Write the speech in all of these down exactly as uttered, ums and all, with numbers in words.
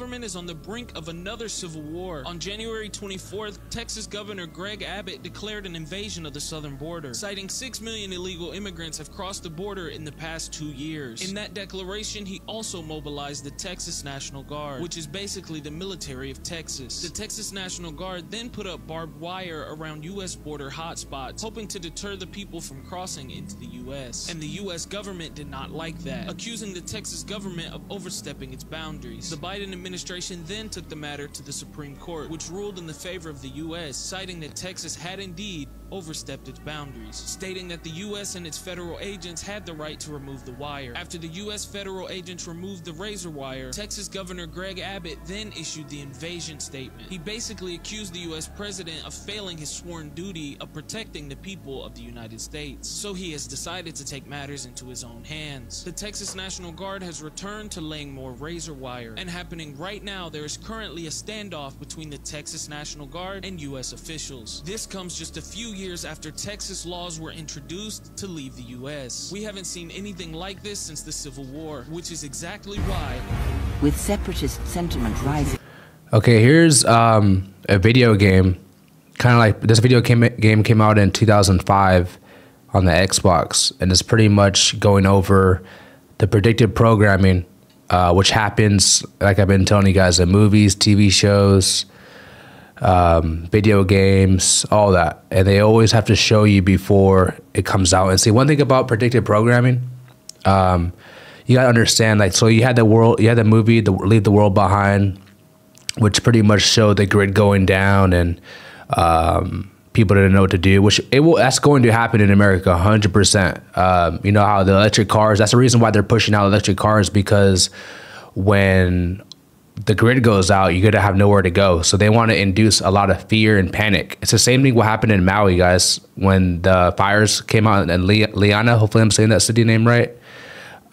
Government is on the brink of another civil war. On January twenty-fourth, Texas Governor Greg Abbott declared an invasion of the southern border, citing six million illegal immigrants have crossed the border in the past two years. In that declaration, he also mobilized the Texas National Guard, which is basically the military of Texas. The Texas National Guard then put up barbed wire around U S border hotspots, hoping to deter the people from crossing into the U S And the U S government did not like that, accusing the Texas government of overstepping its boundaries. The Biden administration administration then took the matter to the Supreme Court, which ruled in the favor of the U S, citing that Texas had indeed overstepped its boundaries, stating that the U S and its federal agents had the right to remove the wire. After the U S federal agents removed the razor wire, Texas Governor Greg Abbott then issued the invasion statement. He basically accused the U S president of failing his sworn duty of protecting the people of the United States, so he has decided to take matters into his own hands. The Texas National Guard has returned to laying more razor wire, and happening right now, there is currently a standoff between the Texas National Guard and U S officials. This comes just a few years after Texas laws were introduced to leave the U S We haven't seen anything like this since the Civil War, which is exactly why. With separatist sentiment rising. Okay, here's um, a video game. Kind of like this video came, game came out in two thousand five on the Xbox, and it's pretty much going over the predictive programming. Uh, which happens, like I've been telling you guys, in movies, T V shows, um, video games, all that. And they always have to show you before it comes out. And see, one thing about predictive programming, um, you gotta understand, like, so you had the world, you had the movie, the Leave the World Behind, which pretty much showed the grid going down and um, people didn't know what to do. Which it will, that's going to happen in America, one hundred percent. Um, you know how the electric cars, that's the reason why they're pushing out electric cars, because when the grid goes out, you're gonna have nowhere to go. So they want to induce a lot of fear and panic. It's the same thing what happened in Maui, guys, when the fires came out in Leana. Hopefully I'm saying that city name right.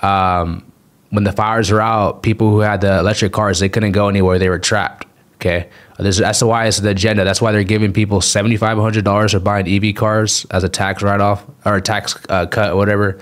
Um, when the fires were out, people who had the electric cars, they couldn't go anywhere. They were trapped. Okay, this, that's why it's the agenda. That's why they're giving people seven thousand five hundred dollars for buying E V cars as a tax write-off or a tax uh, cut, or whatever.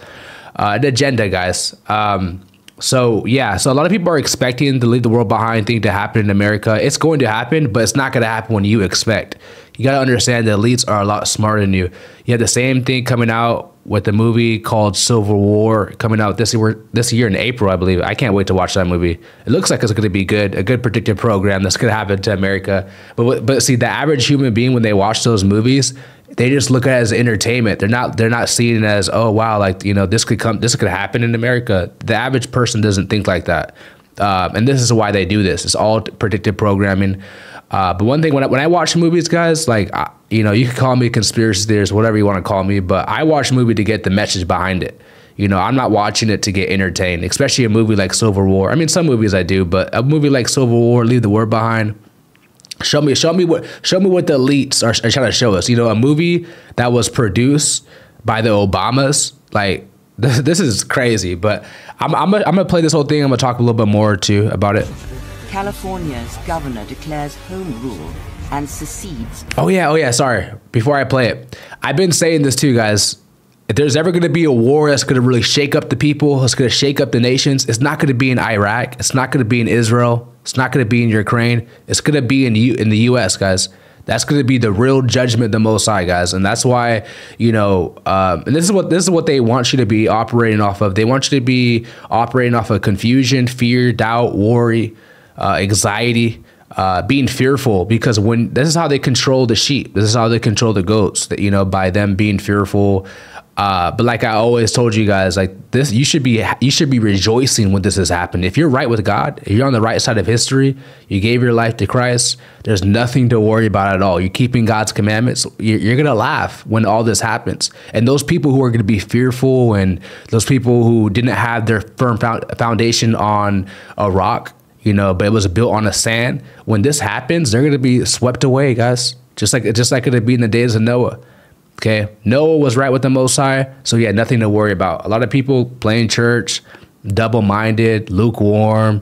Uh, an agenda, guys. Um, so yeah, so a lot of people are expecting the Leave the World Behind thing to happen in America. It's going to happen, but it's not going to happen when you expect. You got to understand the elites are a lot smarter than you. You had the same thing coming out with the movie called Civil War coming out this year, this year in April, I believe. I can't wait to watch that movie. It looks like it's going to be good, a good predictive program that's going to happen to America. But but see, the average human being, when they watch those movies, they just look at it as entertainment. They're not they're not seeing it as, oh wow, like, you know, this could come, this could happen in America. The average person doesn't think like that. Uh, and this is why they do this. It's all predictive programming. Uh, but one thing, when I, when I watch movies, guys, like, I, you know, you can call me a conspiracy theorist, whatever you want to call me, but I watch a movie to get the message behind it. You know, I'm not watching it to get entertained, especially a movie like Civil War. I mean, some movies I do, but a movie like Civil War, Leave the World Behind, show me, show me what, show me what the elites are, are trying to show us. You know, a movie that was produced by the Obamas, like, this, this is crazy. But I'm, I'm gonna, I'm gonna play this whole thing. I'm gonna talk a little bit more too about it. California's governor declares home rule and secedes. Oh yeah, oh yeah, sorry. Before I play it, I've been saying this too, guys. If there's ever gonna be a war that's gonna really shake up the people, it's gonna shake up the nations, it's not gonna be in Iraq, it's not gonna be in Israel, it's not gonna be in Ukraine, it's gonna be in U in the U S, guys. That's gonna be the real judgment of the Most High, guys. And that's why, you know, um, and this is what this is what they want you to be operating off of. They want you to be operating off of confusion, fear, doubt, worry. Uh, anxiety, uh, being fearful, because when this is how they control the sheep, this is how they control the goats, that, you know, by them being fearful. Uh, but like I always told you guys, like this, you should be, you should be rejoicing when this has happened. If you're right with God, if you're on the right side of history, you gave your life to Christ, there's nothing to worry about at all. You're keeping God's commandments. You're, you're going to laugh when all this happens. And those people who are going to be fearful and those people who didn't have their firm foundation on a rock, you know, but it was built on a sand. When this happens, they're going to be swept away, guys. Just like just like it would be in the days of Noah. Okay, Noah was right with the Most High, so he had nothing to worry about. A lot of people playing church, double-minded, lukewarm,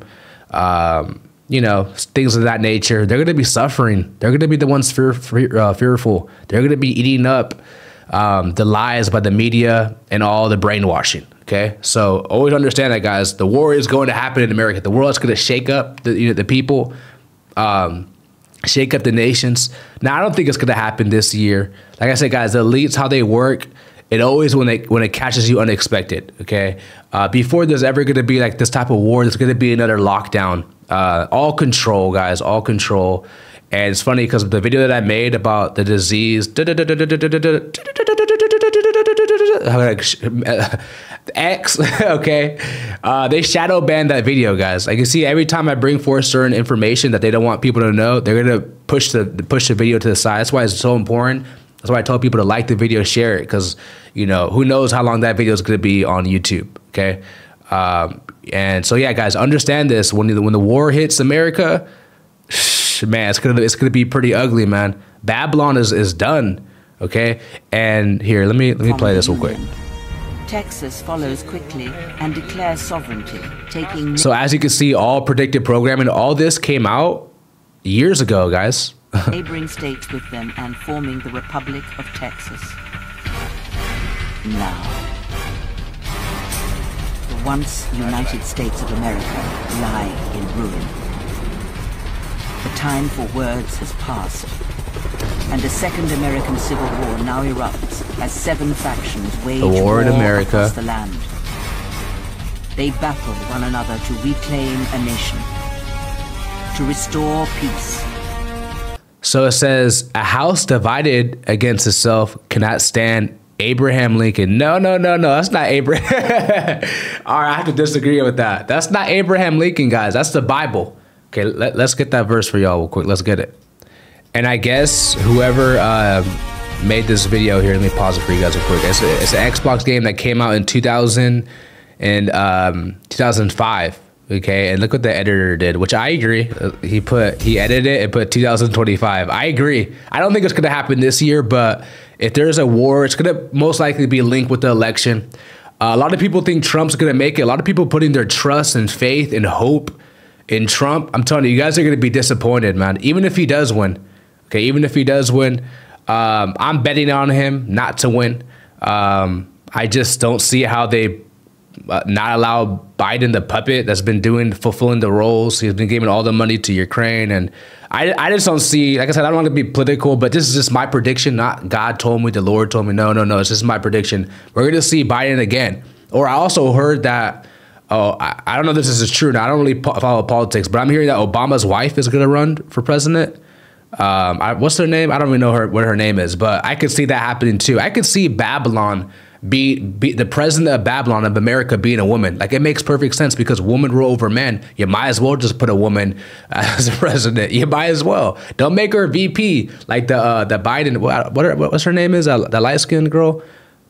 um, you know, things of that nature. They're going to be suffering. They're going to be the ones fear, fear, uh, fearful. They're going to be eating up um, the lies by the media, and all the brainwashing. Okay, so always understand that, guys. The war is going to happen in America. The world's going to shake up the, you know, the people, um, shake up the nations. Now, I don't think it's going to happen this year. Like I said, guys, the elites, how they work, it always when they when it catches you unexpected. Okay, uh, before there's ever going to be like this type of war, there's going to be another lockdown. Uh, all control, guys, all control. And it's funny because the video that I made about the disease, X, okay, uh, they shadow banned that video, guys. I can see every time I bring forth certain information that they don't want people to know, they're gonna push the push the video to the side. That's why it's so important. That's why I tell people to like the video, share it, because you know who knows how long that video is gonna be on YouTube. Okay, um, and so yeah, guys, understand this when the, when the war hits America. Man, it's gonna it's gonna be pretty ugly, man. Babylon is is done, okay. And here, let me let me play this real quick. Texas follows quickly and declares sovereignty, taking. So as you can see, all predicted programming, all this came out years ago, guys. Neighboring states with them and forming the Republic of Texas. Now, the once United States of America lie in ruin. The time for words has passed, and a second American Civil War now erupts as seven factions wage war, war in America. Across the land. They battle one another to reclaim a nation, to restore peace. So it says, a house divided against itself cannot stand. Abraham Lincoln. No, no, no, no. That's not Abraham. All right, I have to disagree with that. That's not Abraham Lincoln, guys. That's the Bible. Okay, let, let's get that verse for y'all real quick. Let's get it. And I guess whoever uh, made this video here, let me pause it for you guys real quick. It's, a, it's an Xbox game that came out in two thousand and um, two thousand five. Okay, and look what the editor did, which I agree. He put he edited it and put two thousand twenty-five. I agree. I don't think it's gonna happen this year, but if there's a war, it's gonna most likely be linked with the election. Uh, a lot of people think Trump's gonna make it. A lot of people putting their trust and faith and hope in Trump. I'm telling you, you guys are going to be disappointed, man. Even if he does win, okay, even if he does win, um, I'm betting on him not to win. Um, I just don't see how they uh, not allow Biden, the puppet that's been doing, fulfilling the roles. He's been giving all the money to Ukraine. And I, I just don't see, like I said, I don't want to be political, but this is just my prediction. Not God told me, the Lord told me. No, no, no. It's just my prediction. We're going to see Biden again. Or I also heard that Oh, I, I don't know if this is true. Now, I don't really po follow politics, but I'm hearing that Obama's wife is going to run for president. Um, I, what's her name? I don't even know her what her name is, but I could see that happening too. I could see Babylon be, be the president of Babylon of America being a woman. Like, it makes perfect sense because women rule over men. You might as well just put a woman as a president. You might as well. Don't make her V P like the uh, the Biden. What, what what's her name is uh, the light skinned girl.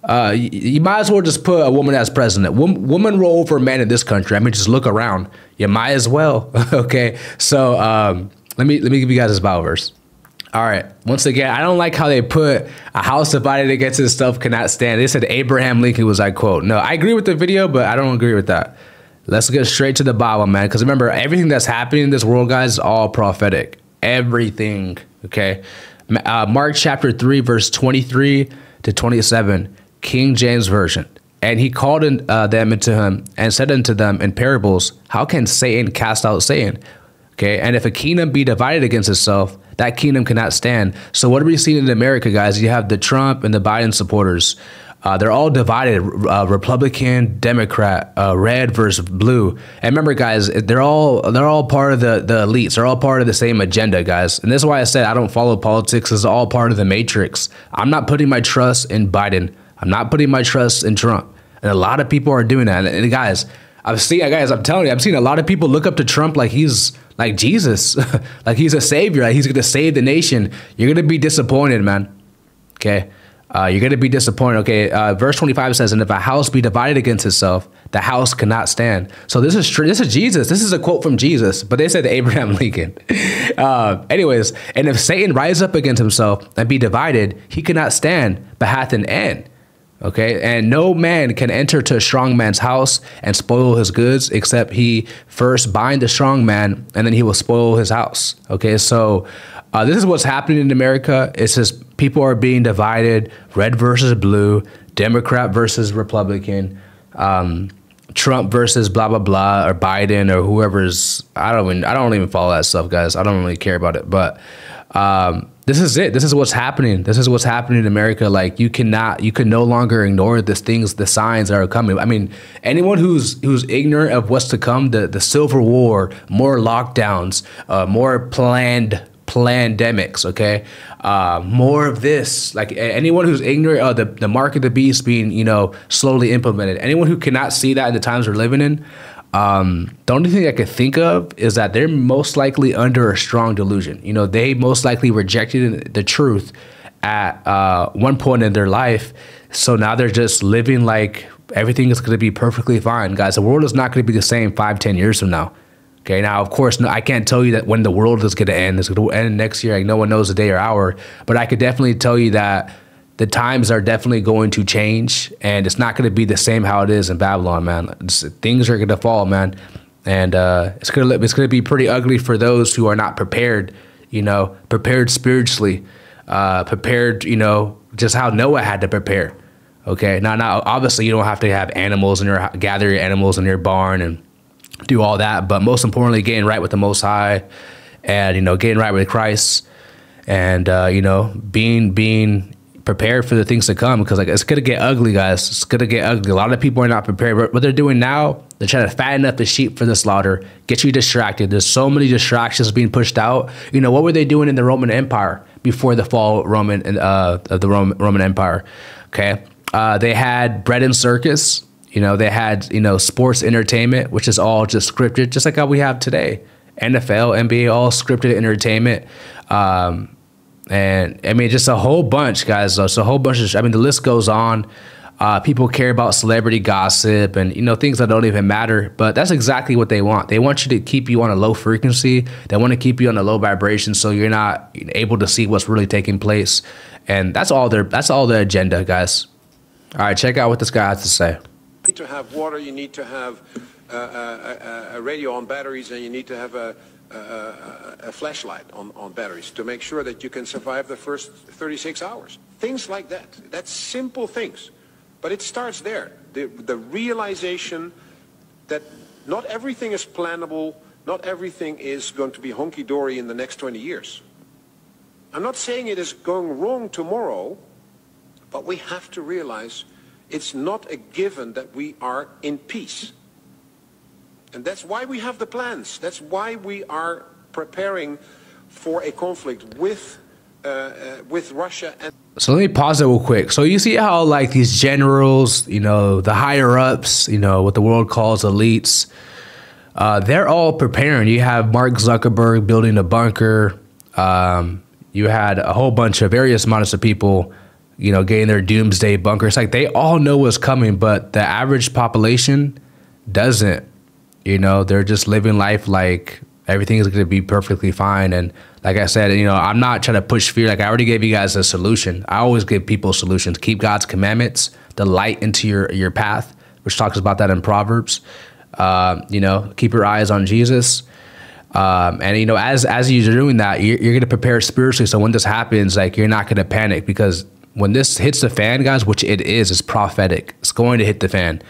Uh, you, you might as well just put a woman as president. Wom woman rule over men in this country. I mean, just look around. You might as well. Okay. So um, let me let me give you guys this Bible verse. All right. Once again, I don't like how they put a house divided against itself cannot stand. They said Abraham Lincoln was I quote. No, I agree with the video, but I don't agree with that. Let's get straight to the Bible, man. Because remember, everything that's happening in this world, guys, is all prophetic. Everything. Okay. Uh, Mark chapter three, verse twenty-three to twenty-seven. King James Version. And he called in, uh, them into him and said unto them in parables, how can Satan cast out Satan? Okay. And if a kingdom be divided against itself, that kingdom cannot stand. So what are we seeing in America, guys? You have the Trump and the Biden supporters. Uh, they're all divided. Uh, Republican, Democrat, uh, red versus blue. And remember, guys, they're all they're all part of the, the elites. They're all part of the same agenda, guys. And that's why I said I don't follow politics. It's all part of the matrix. I'm not putting my trust in Biden. I'm not putting my trust in Trump. And a lot of people are doing that. And, and guys, I've seen, guys, I'm telling you, I've seen a lot of people look up to Trump like he's like Jesus, like he's a savior, like he's going to save the nation. You're going to be disappointed, man. Okay. Uh, you're going to be disappointed. Okay. Uh, verse twenty-five says, and if a house be divided against itself, the house cannot stand. So this is this is Jesus. This is a quote from Jesus, but they said Abraham Lincoln. uh, anyways, and if Satan rise up against himself and be divided, he cannot stand, but hath an end. Okay, and no man can enter to a strong man's house and spoil his goods, except he first bind the strong man, and then he will spoil his house. Okay, so uh, this is what's happening in America. It's just people are being divided, red versus blue, Democrat versus Republican, um, Trump versus blah, blah, blah, or Biden or whoever's, I don't even, I don't even follow that stuff, guys. I don't really care about it, but um, this is it. This is what's happening. This is what's happening in America. Like you cannot, you can no longer ignore this things, the signs that are coming. I mean, anyone who's who's ignorant of what's to come, the, the Civil War, more lockdowns, uh, more planned pandemics, okay? Uh, more of this, like anyone who's ignorant of the, the mark of the beast being, you know, slowly implemented. Anyone who cannot see that in the times we're living in, um, the only thing I could think of is that they're most likely under a strong delusion. You know, they most likely rejected the truth at uh, one point in their life. So now they're just living like everything is going to be perfectly fine. Guys, the world is not going to be the same five, ten years from now. Okay, now, of course, no, I can't tell you that when the world is going to end. It's going to end next year. Like, no one knows the day or hour. But I could definitely tell you that the times are definitely going to change, and it's not going to be the same how it is in Babylon, man. It's, things are going to fall, man. And uh, it's going to it's going to be pretty ugly for those who are not prepared, you know, prepared spiritually, uh, prepared, you know, just how Noah had to prepare. Okay, now, now, obviously, you don't have to have animals in your, gather your animals in your barn and do all that, but most importantly, getting right with the Most High, and you know, getting right with Christ, and uh, you know, being being prepared for the things to come, because like it's gonna get ugly, guys. It's gonna get ugly. A lot of people are not prepared. But what they're doing now, they're trying to fatten up the sheep for the slaughter, get you distracted. There's so many distractions being pushed out. You know, what were they doing in the Roman Empire before the fall Roman uh, of the Roman Roman Empire? Okay, uh, they had bread and circus. You know, they had, you know, sports entertainment, which is all just scripted, just like how we have today. N F L, N B A, all scripted entertainment. Um, and I mean, just a whole bunch, guys. It's a whole bunch of, I mean, the list goes on. Uh, people care about celebrity gossip and, you know, things that don't even matter. But that's exactly what they want. They want you to keep you on a low frequency. They want to keep you on a low vibration so you're not able to see what's really taking place. And that's all their, that's all their agenda, guys. All right, check out what this guy has to say. You need to have water, you need to have uh, a, a radio on batteries, and you need to have a, a, a flashlight on, on batteries to make sure that you can survive the first thirty-six hours. Things like that. That's simple things. But it starts there. The, the realization that not everything is plannable, not everything is going to be hunky-dory in the next twenty years. I'm not saying it is going wrong tomorrow, but we have to realize it's not a given that we are in peace. And that's why we have the plans. That's why we are preparing for a conflict with, uh, uh, with Russia. And so let me pause it real quick. So you see how like these generals, you know, the higher ups, you know, what the world calls elites, uh, they're all preparing. You have Mark Zuckerberg building a bunker. Um, you had a whole bunch of various amounts of people, you know, getting their doomsday bunkers. Like they all know what's coming, but the average population doesn't, you know, they're just living life like everything is going to be perfectly fine. And like I said, you know, I'm not trying to push fear. Like I already gave you guys a solution. I always give people solutions. Keep God's commandments, the light into your, your path, which talks about that in Proverbs. Um, you know, keep your eyes on Jesus. Um, and, you know, as, as you're doing that, you're, you're going to prepare spiritually. So when this happens, like you're not going to panic, because when this hits the fan, guys, which it is, it's prophetic. It's going to hit the fan.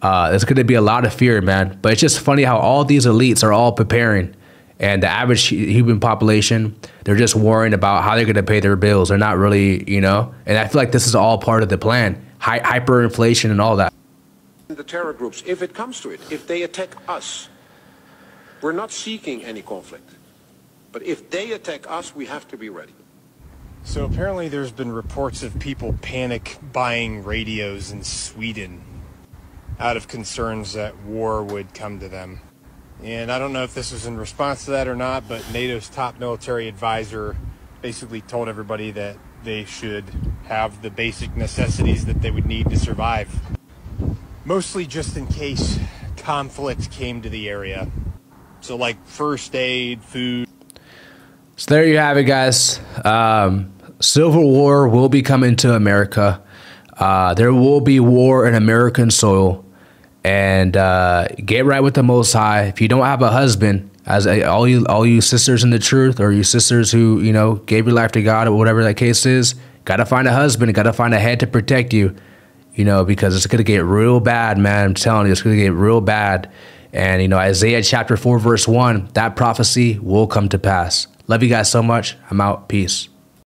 Uh, there's going to be a lot of fear, man. But it's just funny how all these elites are all preparing. And the average human population, they're just worrying about how they're going to pay their bills. They're not really, you know. And I feel like this is all part of the plan. Hi hyperinflation and all that. The terror groups, if it comes to it, if they attack us, we're not seeking any conflict. But if they attack us, we have to be ready. So apparently there's been reports of people panic buying radios in Sweden out of concerns that war would come to them. And I don't know if this was in response to that or not, but NATO's top military advisor basically told everybody that they should have the basic necessities that they would need to survive. Mostly just in case conflict came to the area. So like first aid, food. So there you have it, guys. Um, Civil War will be coming to America. Uh, there will be war in American soil. And uh, get right with the Most High. If you don't have a husband, as a, all you all you sisters in the truth, or you sisters who, you know, gave your life to God or whatever that case is, Gotta find a husband, gotta find a head to protect you, you know, because it's gonna get real bad, man. I'm telling you, it's gonna get real bad. And, you know, Isaiah chapter four, verse one, that prophecy will come to pass. Love you guys so much. I'm out. Peace.